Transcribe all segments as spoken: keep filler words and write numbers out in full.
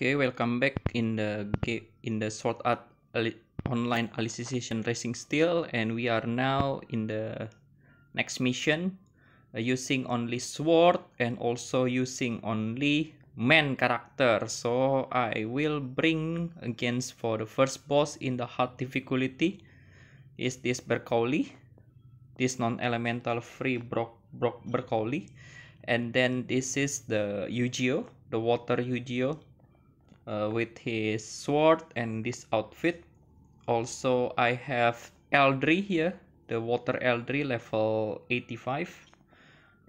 Okay, welcome back in the game in the Sword Art Online Alicization Racing Steel, and we are now in the next mission, uh, using only sword and also using only man character. So I will bring against for the first boss in the hard difficulty is this Bercouli, this non-elemental free Brock Brock Bercouli, and then this is the Eugeo, the water Eugeo. Uh, with his sword and this outfit. Also I have Eldrie here, the water Eldrie level eighty-five,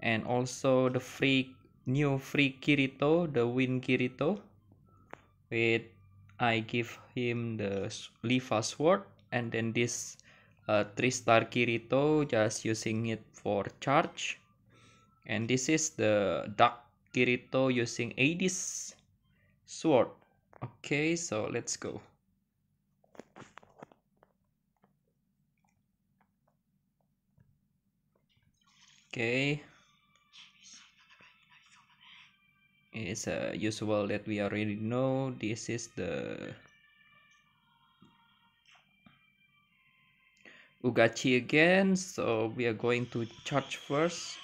and also the free new free Kirito, the wind Kirito, with I give him the Leafa sword, and then this uh, three star Kirito just using it for charge, and this is the dark Kirito using Aegis sword. Okay, so let's go. Okay, it's uh, usual that we already know. This is the Ugachi again, so we are going to charge first.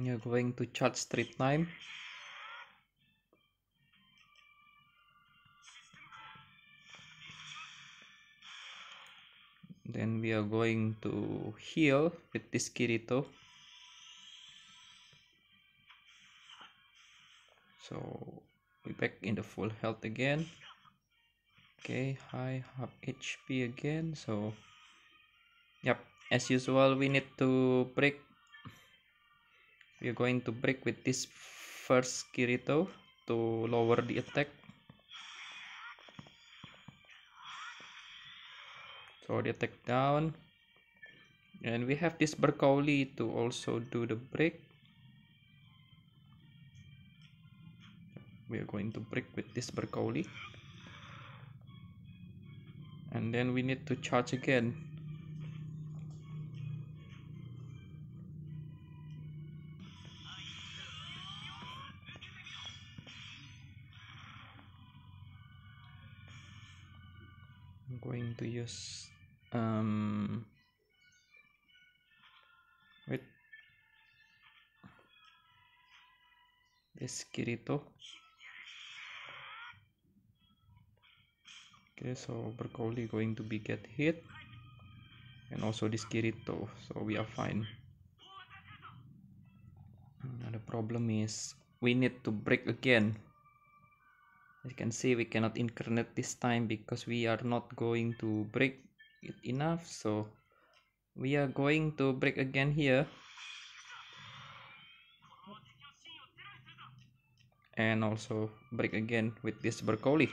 You're going to charge straight time. Then we are going to heal with this Kirito. So we're back in the full health again. Okay, high half H P again. So yep, as usual we need to break. We're going to break with this first Kirito to lower the attack. So the attack down. And we have this Bercouli to also do the break. We're going to break with this Bercouli. And then we need to charge again. Going to use um wait this Kirito. Okay, so Bercouli going to be get hit, and also this Kirito, so we are fine. Now the problem is we need to break again. As you can see, we cannot incarnate this time because we are not going to break it enough. So we are going to break again here. And also break again with this Bercouli.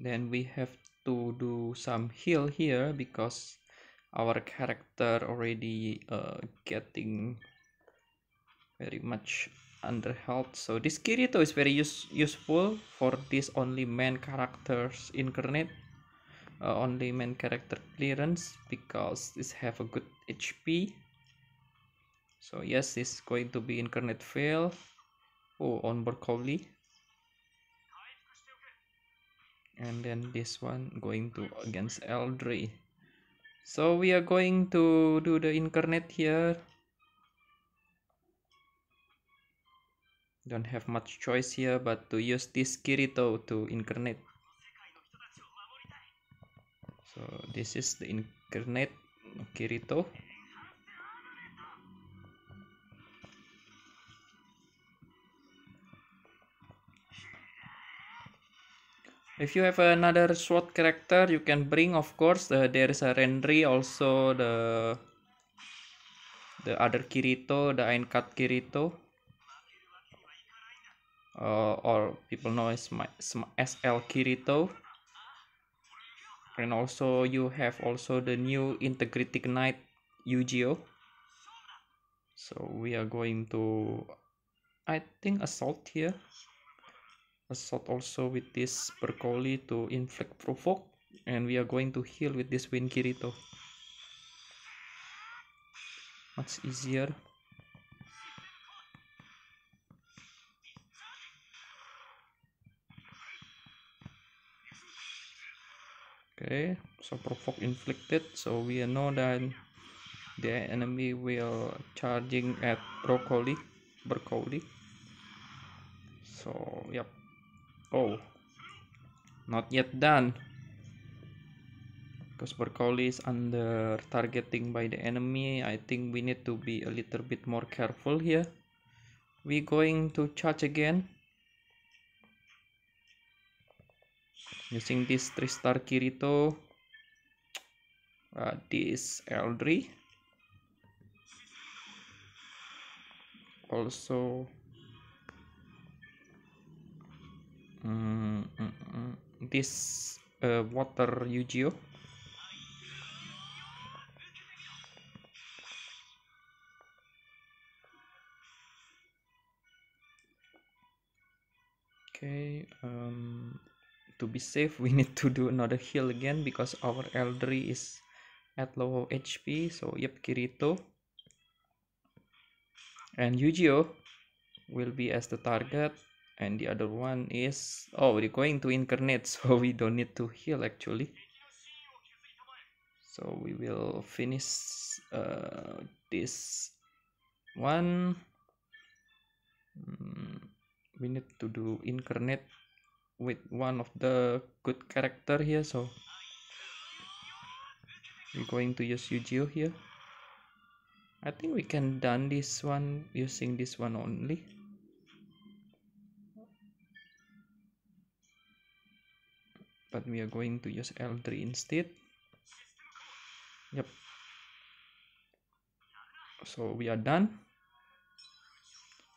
Then we have to do some heal here because our character already uh, getting very much under health. So this Kirito is very use useful for this only man characters incarnate, uh, only man character clearance, because this have a good H P. So yes, this is going to be incarnate fail. Oh, on Bercouli. And then this one going to against Eldrie. So we are going to do the incarnate here. Don't have much choice here but to use this Kirito to incarnate. So this is the incarnate Kirito. If you have another sword character, you can bring, of course. Uh, there is a Renri, also the the other Kirito, the Eincat Kirito, uh, or people know as my S L Kirito, and also you have also the new Integrity Knight Yujiro. So we are going to, I think, assault here. a shot also with this Bercouli to inflict provoke, and we are going to heal with this Wind Kirito. Much easier. Okay, so provoke inflicted, so we know that the enemy will charging at Bercouli. Bercouli. So yep. Oh, not yet done, because Bercouli is under targeting by the enemy. I think we need to be a little bit more careful here. We going to charge again using this three star Kirito, uh, this Eldrie, also mm, mm, mm, this uh, water Yu-Gi-Oh. Okay, um to be safe, we need to do another heal again because our Eldrie is at low H P. So yep, Kirito and Yu-Gi-Oh will be as the target, and the other one is, oh, we're going to incarnate, so we don't need to heal actually. So we will finish uh, this one. Mm, we need to do incarnate with one of the good character here, so we're going to use Eugeo here. I think we can done this one using this one only. But we are going to use Eldrie instead. Yep. So we are done.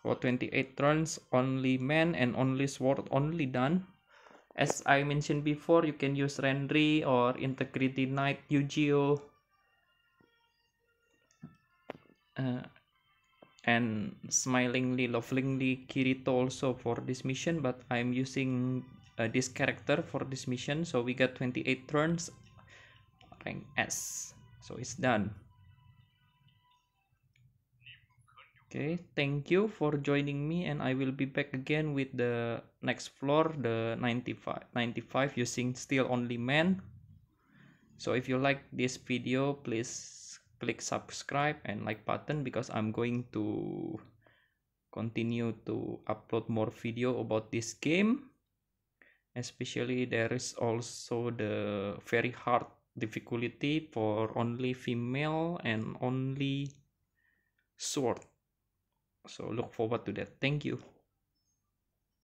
For twenty-eight turns, only man and only sword only done. As I mentioned before, you can use Renri or Integrity Knight Yu-Gi-Oh, uh, and Smilingly, Lovingly Kirito also for this mission. But I'm using uh, this character for this mission, so we got twenty-eight turns, rank S. So it's done. Okay, thank you for joining me, and I will be back again with the next floor, the ninety-five, ninety-five using still only man. So if you like this video, please click subscribe and like button, because I'm going to continue to upload more video about this game. Especially there is also the very hard difficulty for only female and only sword. So look forward to that. Thank you.